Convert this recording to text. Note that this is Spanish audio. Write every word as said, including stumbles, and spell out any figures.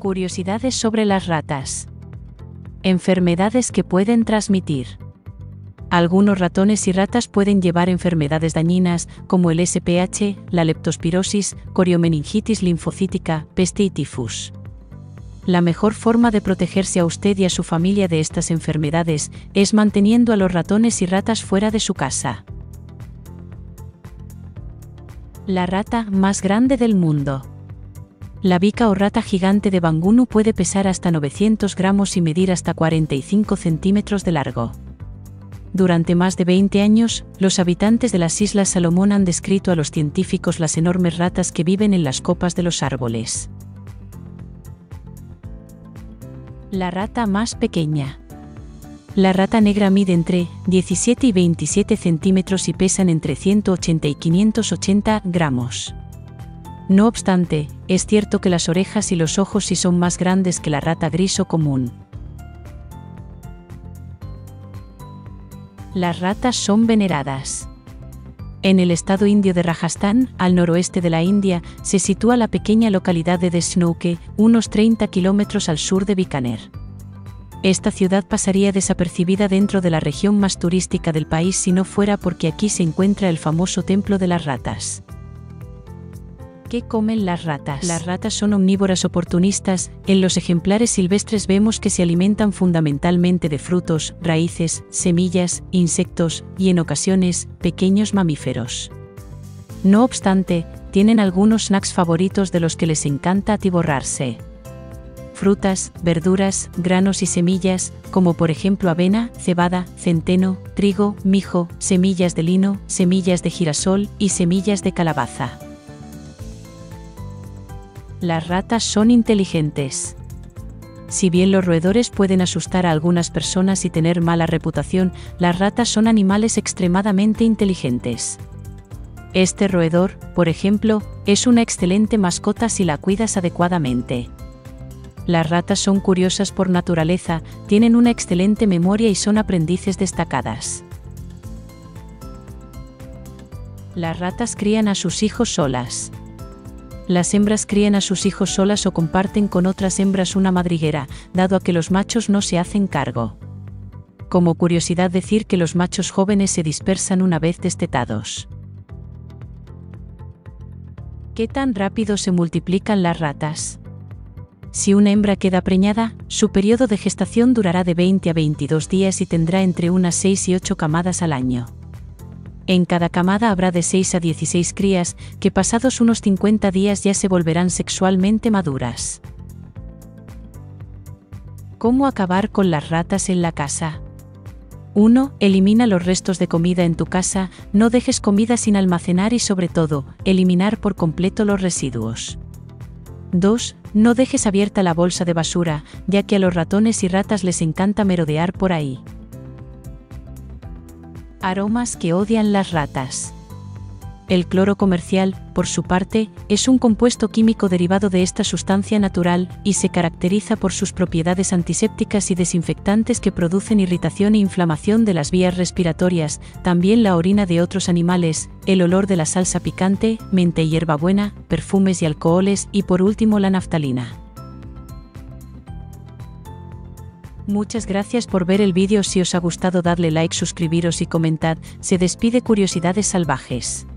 Curiosidades sobre las ratas. Enfermedades que pueden transmitir. Algunos ratones y ratas pueden llevar enfermedades dañinas, como el S P H, la leptospirosis, coriomeningitis linfocítica, peste y tifus. La mejor forma de protegerse a usted y a su familia de estas enfermedades es manteniendo a los ratones y ratas fuera de su casa. La rata más grande del mundo. La vica o rata gigante de Bangunú puede pesar hasta novecientos gramos y medir hasta cuarenta y cinco centímetros de largo. Durante más de veinte años, los habitantes de las Islas Salomón han descrito a los científicos las enormes ratas que viven en las copas de los árboles. La rata más pequeña. La rata negra mide entre diecisiete y veintisiete centímetros y pesan entre ciento ochenta y quinientos ochenta gramos. No obstante, es cierto que las orejas y los ojos sí son más grandes que la rata gris o común. Las ratas son veneradas. En el estado indio de Rajastán, al noroeste de la India, se sitúa la pequeña localidad de Deshnoke, unos treinta kilómetros al sur de Bikaner. Esta ciudad pasaría desapercibida dentro de la región más turística del país si no fuera porque aquí se encuentra el famoso templo de las ratas. ¿Qué comen las ratas? Las ratas son omnívoras oportunistas. En los ejemplares silvestres vemos que se alimentan fundamentalmente de frutos, raíces, semillas, insectos y, en ocasiones, pequeños mamíferos. No obstante, tienen algunos snacks favoritos de los que les encanta atiborrarse. Frutas, verduras, granos y semillas, como por ejemplo avena, cebada, centeno, trigo, mijo, semillas de lino, semillas de girasol y semillas de calabaza. Las ratas son inteligentes. Si bien los roedores pueden asustar a algunas personas y tener mala reputación, las ratas son animales extremadamente inteligentes. Este roedor, por ejemplo, es una excelente mascota si la cuidas adecuadamente. Las ratas son curiosas por naturaleza, tienen una excelente memoria y son aprendices destacadas. Las ratas crían a sus hijos solas. Las hembras crían a sus hijos solas o comparten con otras hembras una madriguera, dado a que los machos no se hacen cargo. Como curiosidad decir que los machos jóvenes se dispersan una vez destetados. ¿Qué tan rápido se multiplican las ratas? Si una hembra queda preñada, su periodo de gestación durará de veinte a veintidós días y tendrá entre unas seis y ocho camadas al año. En cada camada habrá de seis a dieciséis crías, que pasados unos cincuenta días ya se volverán sexualmente maduras. ¿Cómo acabar con las ratas en la casa? uno. Elimina los restos de comida en tu casa, no dejes comida sin almacenar y sobre todo, eliminar por completo los residuos. dos. No dejes abierta la bolsa de basura, ya que a los ratones y ratas les encanta merodear por ahí. Aromas que odian las ratas. El cloro comercial, por su parte, es un compuesto químico derivado de esta sustancia natural y se caracteriza por sus propiedades antisépticas y desinfectantes que producen irritación e inflamación de las vías respiratorias, también la orina de otros animales, el olor de la salsa picante, mente y hierbabuena, perfumes y alcoholes y por último la naftalina. Muchas gracias por ver el vídeo. Si os ha gustado, dadle like, suscribiros y comentad. Se despide Curiosidades Salvajes.